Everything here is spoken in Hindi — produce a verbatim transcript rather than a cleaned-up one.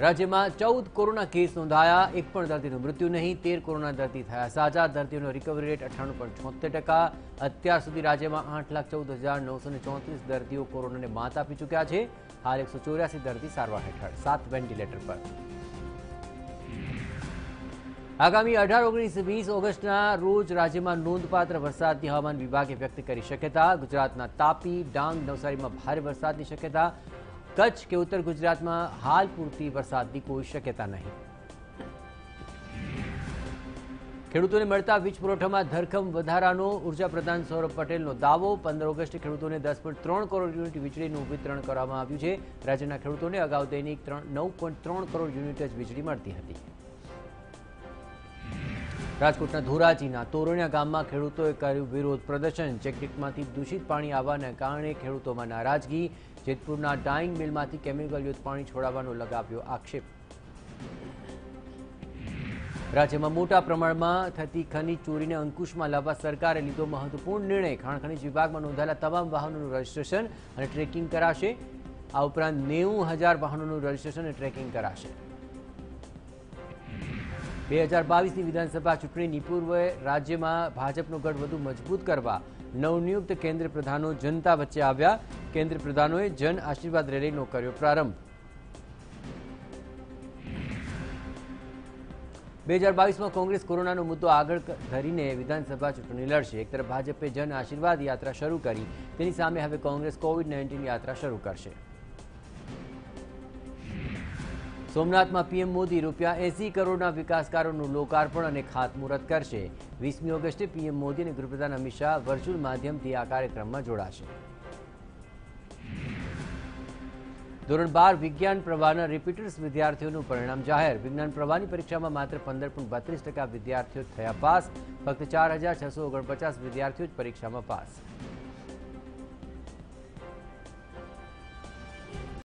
राज्य में चौदह कोरोना केस नोंधाया, एक पण दर्दीनुं मृत्यु नहीं। तेर कोरोना दर्दी थया साजा। दर्दीओनो रिकवरी रेट अठाणु पॉइंट छोतेर टका। अत्यार सुधी राज्य में आठ लाख चौदह हजार नौ सौ चौंतीस दर्दीओ कोरोना ने मात आपी चूक्या है। हाल एक सौ चौरासी दर्दी सारवार हेठळ, सात वेंटिलेटर पर। आगामी अठार ओगनीस वीस ऑगस्ट रोज राज्य में नोधपात्र वरसाद हवामान विभागे व्यक्त की शक्यता। गुजरात तापी, डांग, नवसारी में भारी वरसाद की शक्यता। कच्छ के उत्तर गुजरात में हाल पूरती वरसाद की कोई शक्यता नहीं। खेडूतों ने मळता वीज पुरवठा में धरखम वधारानो ऊर्जा प्रधान सौरभ पटेल दावो। पंदर ऑगस्टे खेडूतों ने दस पॉइंट त्रण करोड़ यूनिट वीजळीनुं वितरण करवामां आव्युं छे। राज्यना खेडूतोने अगाऊ दैनिक नौ पॉइंट त्रण करोड़ यूनिट ज वीजळी मळती हती। राजकोटना धोराजीना तोरणिया गाममां खेडूतोए कर्युं विरोध प्रदर्शन। चेकडेममांथी दूषित पाणी आववाना कारणे खेडूतोमां नाराजगी। जेतपुरना डाइंग मिलमांथी केमिकलयुक्त पाणी छोड़ाववानो लगाव्यो आक्षेप। राज्यमां मोटा प्रमाणमां थती खनिज चोरीने अंकुशमां लाववा सरकारे लीधो महत्वपूर्ण निर्णय। खाण खनिज विभागमां नोंधायेला तमाम वाहनोनुं रजिस्ट्रेशन अने ट्रेकिंग कराशे। आ उपरांत नेवु हज़ार वाहनोनुं रजिस्ट्रेशन अने ट्रेकिंग कराशे। दो हज़ार बाईस विधानसभा चूंटणी पूर्वे राज्य में भाजपनो गढ़ वधु मजबूत करवा नवनियुक्त केन्द्र प्रधानों जनता वच्चे आव्या। केन्द्र प्रधानों जन आशीर्वाद रेलीनो कर्यो प्रारंभ। दो हज़ार बाईस में कांग्रेस कोरोना मुद्दों आगळ धरीने विधानसभा चूंटणी लड़शे। एक तरफ भाजपे जन आशीर्वाद यात्रा शुरू करी, तेनी सामे हवे कांग्रेस कोविड नाइंटीन यात्रा शुरू करशे। सोमनाथ में पीएम मोदी रूपया एसी करोड़ विकास कार्यों लोकार्पण और खातमुहूर्त करशे। वीसमी ऑगस्टे पीएम मोदी और गृहप्रधान अमित शाह वर्चुअल माध्यम से आ कार्यक्रम में जोड़ाशे। धोरण बार विज्ञान प्रवाहना रिपीटर्स विद्यार्थीओनुं परिणाम जाहिर। विज्ञान प्रवाहनी परीक्षा में मात्र पंदर पॉइंट बत्रीस टका विद्यार्थीओ थया पास। फक्त चार हज़ार छसो ओगणपचास विद्यार्थीओ ज परीक्षा में पास।